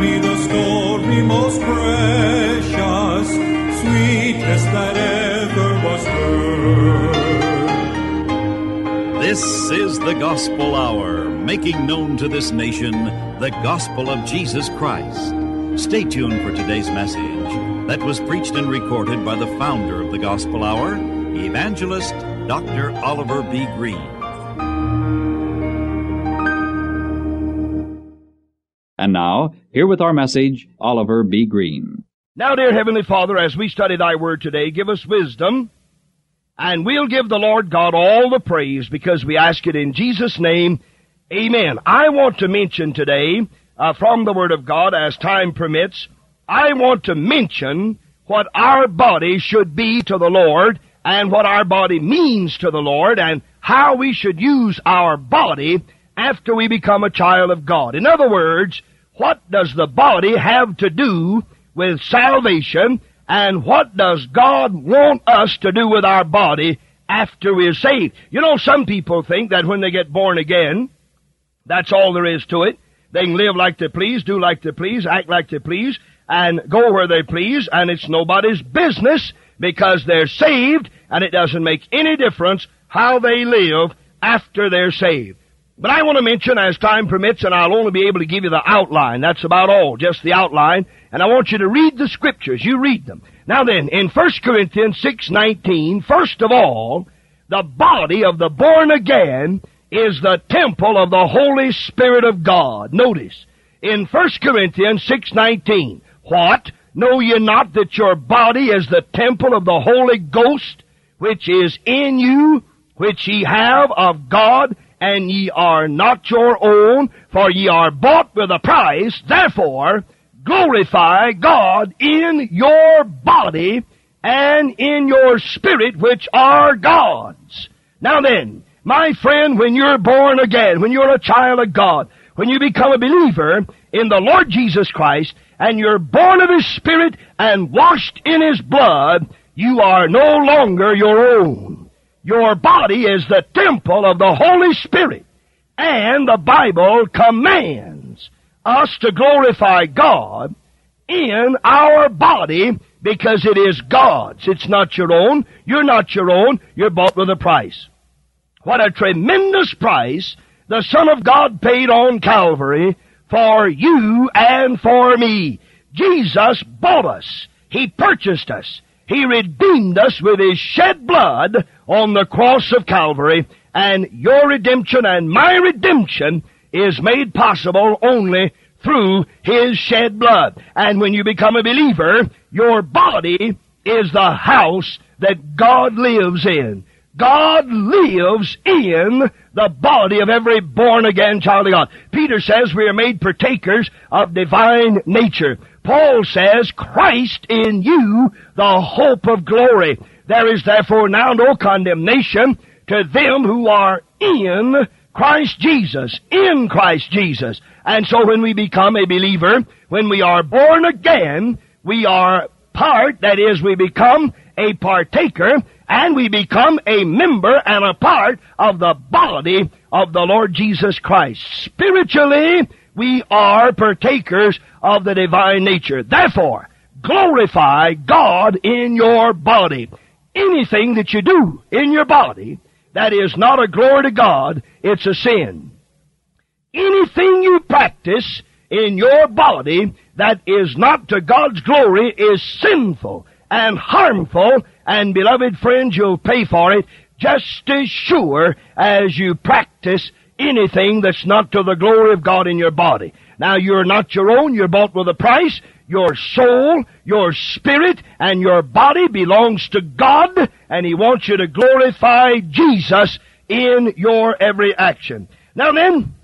me the story most precious, sweetest that ever was heard. This is the Gospel Hour, making known to this nation the gospel of Jesus Christ. Stay tuned for today's message that was preached and recorded by the founder of the Gospel Hour, evangelist Dr. Oliver B. Greene. And now, here with our message, Oliver B. Greene. Now, dear Heavenly Father, as we study Thy Word today, give us wisdom, and we'll give the Lord God all the praise, because we ask it in Jesus' name, amen. I want to mention today, from the Word of God, as time permits, I want to mention what our body should be to the Lord, and what our body means to the Lord, and how we should use our body after we become a child of God. In other words, what does the body have to do with salvation, and what does God want us to do with our body after we're saved? You know, some people think that when they get born again, that's all there is to it. They can live like they please, do like they please, act like they please, and go where they please, and it's nobody's business because they're saved, and it doesn't make any difference how they live after they're saved. But I want to mention, as time permits, and I'll only be able to give you the outline. That's about all, just the outline. And I want you to read the Scriptures. You read them. Now then, in 1 Corinthians 6:19, first of all, the body of the born again is the temple of the Holy Spirit of God. Notice, in 1 Corinthians 6:19, what? Know ye not that your body is the temple of the Holy Ghost, which is in you, which ye have of God, and ye are not your own, for ye are bought with a price. Therefore, glorify God in your body and in your spirit, which are God's. Now then, my friend, when you're born again, when you're a child of God, when you become a believer in the Lord Jesus Christ, and you're born of His Spirit and washed in His blood, you are no longer your own. Your body is the temple of the Holy Spirit, and the Bible commands us to glorify God in our body because it is God's. It's not your own. You're not your own. You're bought with a price. What a tremendous price the Son of God paid on Calvary for you and for me. Jesus bought us. He purchased us. He redeemed us with His shed blood on the cross of Calvary, and your redemption and my redemption is made possible only through His shed blood. And when you become a believer, your body is the house that God lives in. God lives in the body of every born-again child of God. Peter says we are made partakers of divine nature. Paul says, Christ in you, the hope of glory. There is therefore now no condemnation to them who are in Christ Jesus, in Christ Jesus. And so when we become a believer, when we are born again, we are part, that is, we become a partaker, and we become a member and a part of the body of the Lord Jesus Christ. Spiritually, we are partakers of the divine nature. Therefore, glorify God in your body. Anything that you do in your body that is not a glory to God, it's a sin. Anything you practice in your body that is not to God's glory is sinful and harmful, and, beloved friends, you'll pay for it just as sure as you practice anything that's not to the glory of God in your body. Now, you're not your own. You're bought with a price. Your soul, your spirit, and your body belongs to God, and He wants you to glorify Jesus in your every action. Now then,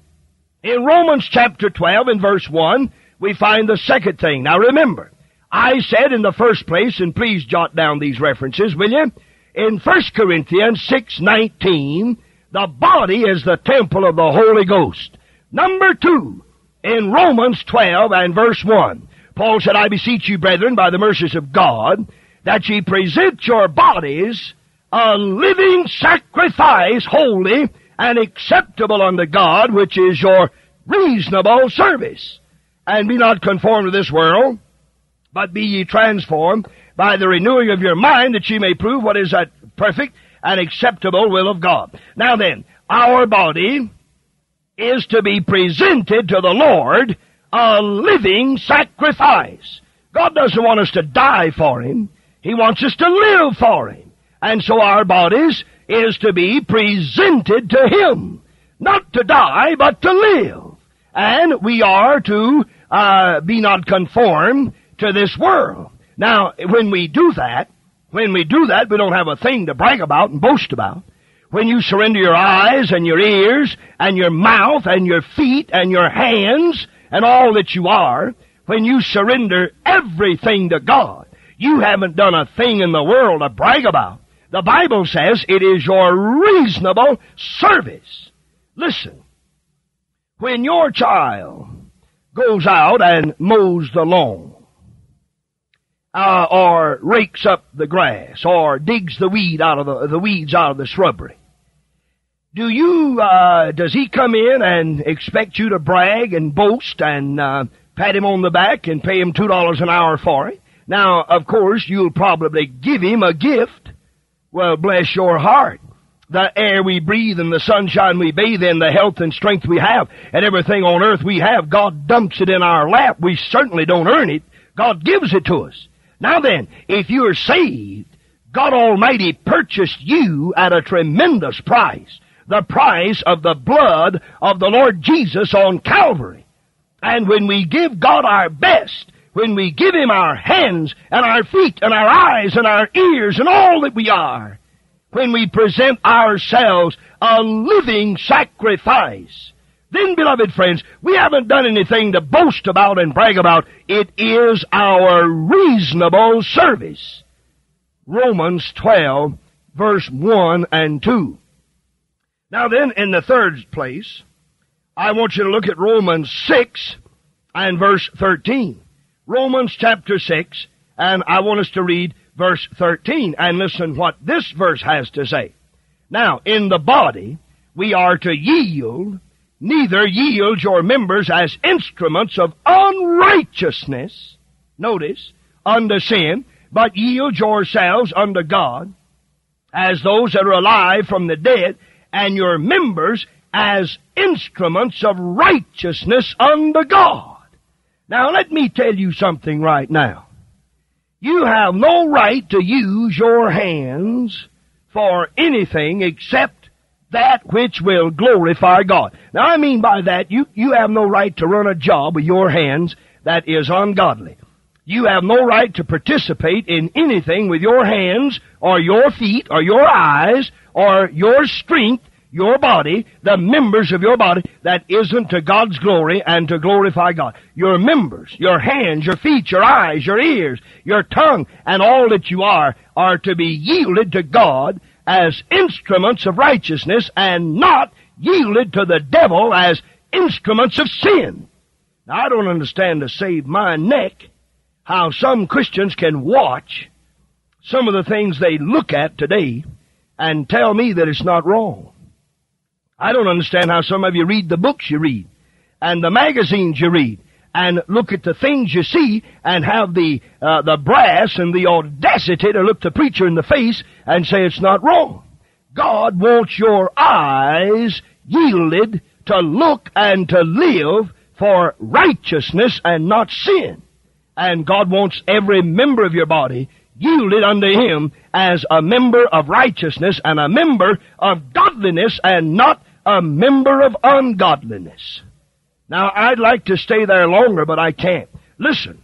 in Romans chapter 12 and verse 1, we find the second thing. Now remember, I said in the first place, and please jot down these references, will you? In 1 Corinthians 6:19, the body is the temple of the Holy Ghost. Number two, in Romans 12 and verse 1, Paul said, I beseech you, brethren, by the mercies of God, that ye present your bodies a living sacrifice, holy and acceptable unto God, which is your reasonable service. and be not conformed to this world, but be ye transformed by the renewing of your mind, that ye may prove what is that perfect and acceptable will of God. Now then, our body is to be presented to the Lord a living sacrifice. God doesn't want us to die for Him. He wants us to live for Him. And so our bodies is to be presented to Him. Not to die, but to live. And we are to be not conformed to this world. Now, when we do that, we don't have a thing to brag about and boast about. When you surrender your eyes and your ears and your mouth and your feet and your hands and all that you are, when you surrender everything to God, you haven't done a thing in the world to brag about. The Bible says it is your reasonable service. Listen, when your child goes out and mows the lawn, or rakes up the grass, or digs the weed out of the weeds out of the shrubbery, does he come in and expect you to brag and boast and pat him on the back and pay him $2 an hour for it? Now, of course, you'll probably give him a gift. Well, bless your heart. The air we breathe and the sunshine we bathe in, the health and strength we have, and everything on earth we have, God dumps it in our lap. We certainly don't earn it. God gives it to us. Now then, if you are saved, God Almighty purchased you at a tremendous price, the price of the blood of the Lord Jesus on Calvary. And when we give God our best, when we give Him our hands and our feet and our eyes and our ears and all that we are, when we present ourselves a living sacrifice, then, beloved friends, we haven't done anything to boast about and brag about. It is our reasonable service. Romans 12, verse 1 and 2. Now then, in the third place, I want you to look at Romans 6 and verse 13. Romans chapter 6, and I want us to read verse 13, and listen what this verse has to say. Now, in the body, we are to yield, neither yield your members as instruments of unrighteousness, notice, unto sin, but yield yourselves unto God, as those that are alive from the dead, and your members as instruments of righteousness unto God. Now, let me tell you something right now. You have no right to use your hands for anything except that which will glorify God. Now, I mean by that, you have no right to run a job with your hands that is ungodly. You have no right to participate in anything with your hands or your feet or your eyes or your strength, your body, the members of your body, that isn't to God's glory and to glorify God. Your members, your hands, your feet, your eyes, your ears, your tongue, and all that you are to be yielded to God as instruments of righteousness and not yielded to the devil as instruments of sin. Now, I don't understand, to save my neck, how some Christians can watch some of the things they look at today and tell me that it's not wrong. I don't understand how some of you read the books you read and the magazines you read and look at the things you see and have the brass and the audacity to look the preacher in the face and say it's not wrong. God wants your eyes yielded to look and to live for righteousness and not sin. And God wants every member of your body yielded unto Him as a member of righteousness and a member of godliness and not a member of ungodliness. Now, I'd like to stay there longer, but I can't. Listen,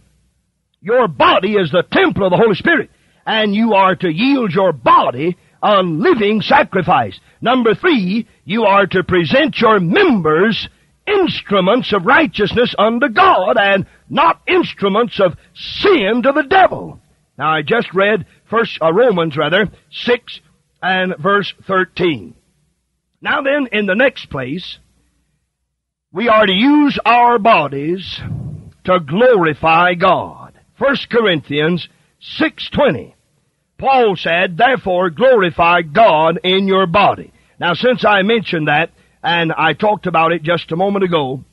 your body is the temple of the Holy Spirit, and you are to yield your body a living sacrifice. Number 3, you are to present your members instruments of righteousness unto God and not instruments of sin to the devil. Now, I just read Romans 6 and verse 13. Now then, in the next place, we are to use our bodies to glorify God. 1 Corinthians 6:20. Paul said, "Therefore glorify God in your body." Now, since I mentioned that, and I talked about it just a moment ago,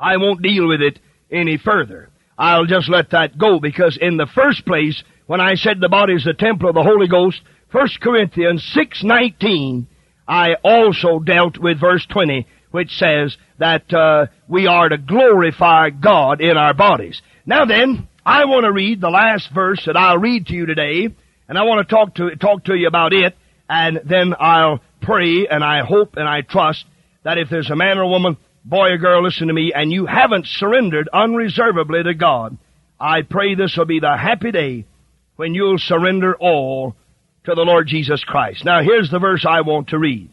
I won't deal with it any further. I'll just let that go, because in the first place, when I said the body is the temple of the Holy Ghost, 1 Corinthians 6:19, I also dealt with verse 20, which says that we are to glorify God in our bodies. Now then, I want to read the last verse that I'll read to you today, and I want to talk to you about it, and then I'll pray, and I hope and I trust that if there's a man or a woman, boy or girl, listen to me, and you haven't surrendered unreservedly to God, I pray this will be the happy day when you'll surrender all to the Lord Jesus Christ. Now, here's the verse I want to read.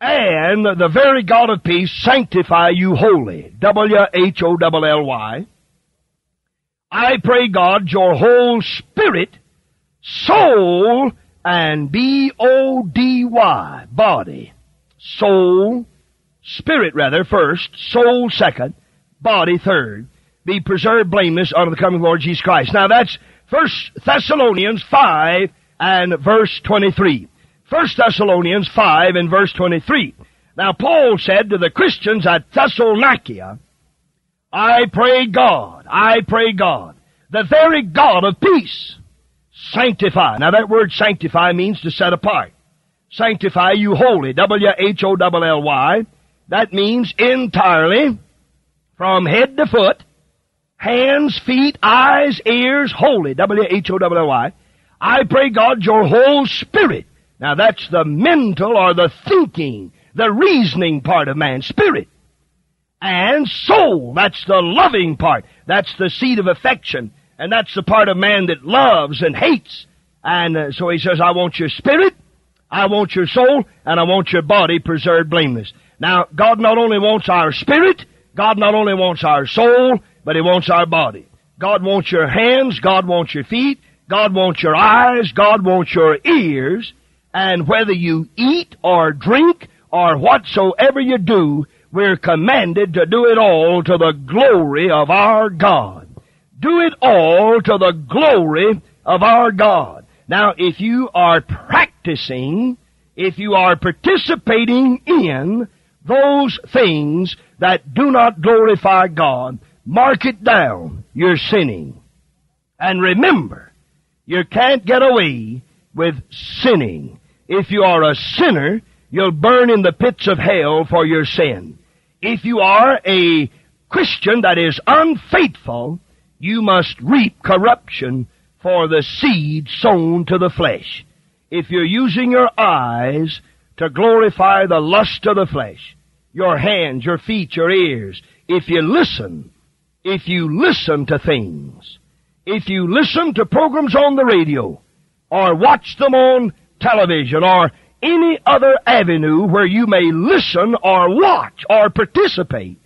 And the very God of peace sanctify you wholly. W-H-O-L-L-Y. I pray, God, your whole spirit, soul, and B-O-D-Y, body, soul, spirit rather, first, soul second, body third, be preserved blameless unto the coming of the Lord Jesus Christ. Now that's 1 Thessalonians 5 and verse 23. 1 Thessalonians 5 and verse 23. Now Paul said to the Christians at Thessalonica, I pray God, the very God of peace, sanctify. Now that word sanctify means to set apart. Sanctify you wholly, W-H-O-L-L-Y. That means entirely, from head to foot, hands, feet, eyes, ears, wholly, W-H-O-L-L-Y. I pray, God, your whole spirit. Now, that's the mental or the thinking, the reasoning part of man's spirit. And soul, that's the loving part. That's the seat of affection. And that's the part of man that loves and hates. And so he says, I want your spirit, I want your soul, and I want your body preserved blameless. Now, God not only wants our spirit, God not only wants our soul, but He wants our body. God wants your hands, God wants your feet, God wants your eyes, God wants your ears, and whether you eat or drink or whatsoever you do, we're commanded to do it all to the glory of our God. Do it all to the glory of our God. Now, if you are practicing, if you are participating in those things that do not glorify God, mark it down. You're sinning. And remember, you can't get away with sinning. If you are a sinner, you'll burn in the pits of hell for your sin. If you are a Christian that is unfaithful, you must reap corruption for the seed sown to the flesh. If you're using your eyes to glorify the lust of the flesh, your hands, your feet, your ears, if you listen to things, if you listen to programs on the radio, or watch them on television, or any other avenue where you may listen or watch or participate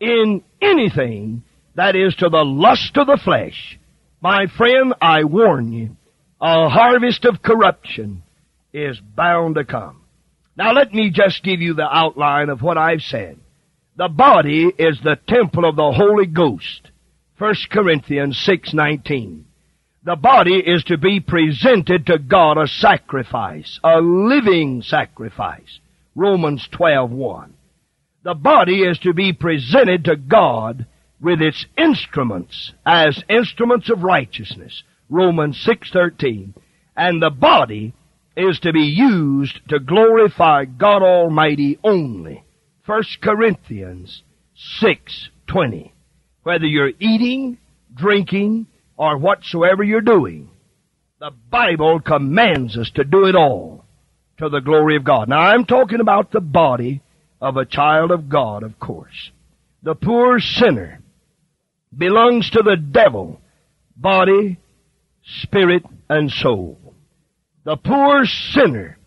in anything that is to the lust of the flesh, my friend, I warn you, a harvest of corruption is bound to come. Now let me just give you the outline of what I've said. The body is the temple of the Holy Ghost. 1 Corinthians 6:19. The body is to be presented to God a sacrifice, a living sacrifice. Romans 12:1. The body is to be presented to God with its instruments as instruments of righteousness. Romans 6:13, and the body is to be used to glorify God Almighty only. 1 Corinthians 6:20. Whether you're eating, drinking, or whatsoever you're doing, the Bible commands us to do it all to the glory of God. Now, I'm talking about the body of a child of God, of course. The poor sinner belongs to the devil, body, spirit, and soul. The poor sinner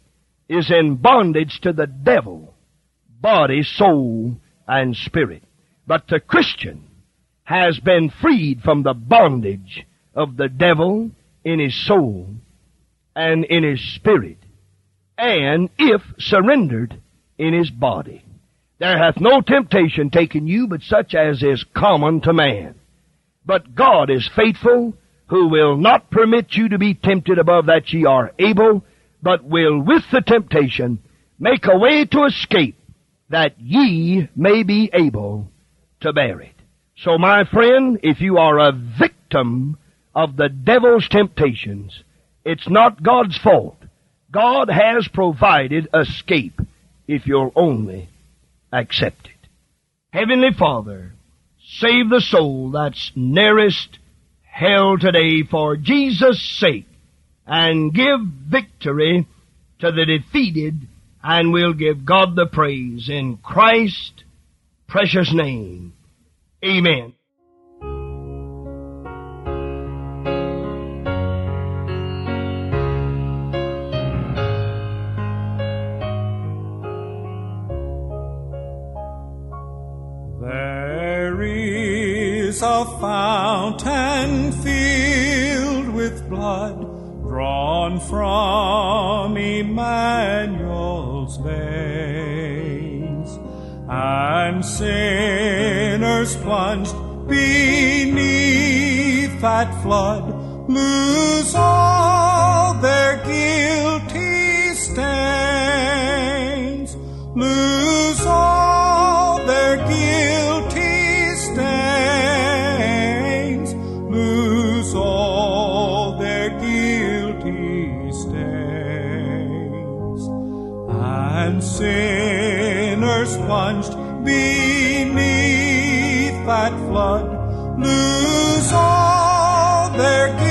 is in bondage to the devil, body, soul, and spirit. But the Christian has been freed from the bondage of the devil in his soul and in his spirit, and if surrendered, in his body. There hath no temptation taken you but such as is common to man. But God is faithful, who will not permit you to be tempted above that ye are able, but will with the temptation make a way to escape, that ye may be able to bear it. So, my friend, if you are a victim of the devil's temptations, it's not God's fault. God has provided escape if you'll only accept it. Heavenly Father, save the soul that's nearest hell today for Jesus' sake, and give victory to the defeated, and we'll give God the praise in Christ's precious name. Amen. There is a fountain filled with blood, drawn from Emmanuel's veins, and sinners plunged beneath that flood lose all their guilty stains, lose all their guilty stains, lose all their guilty stains, and sinners plunged beneath that flood lose all their guilt.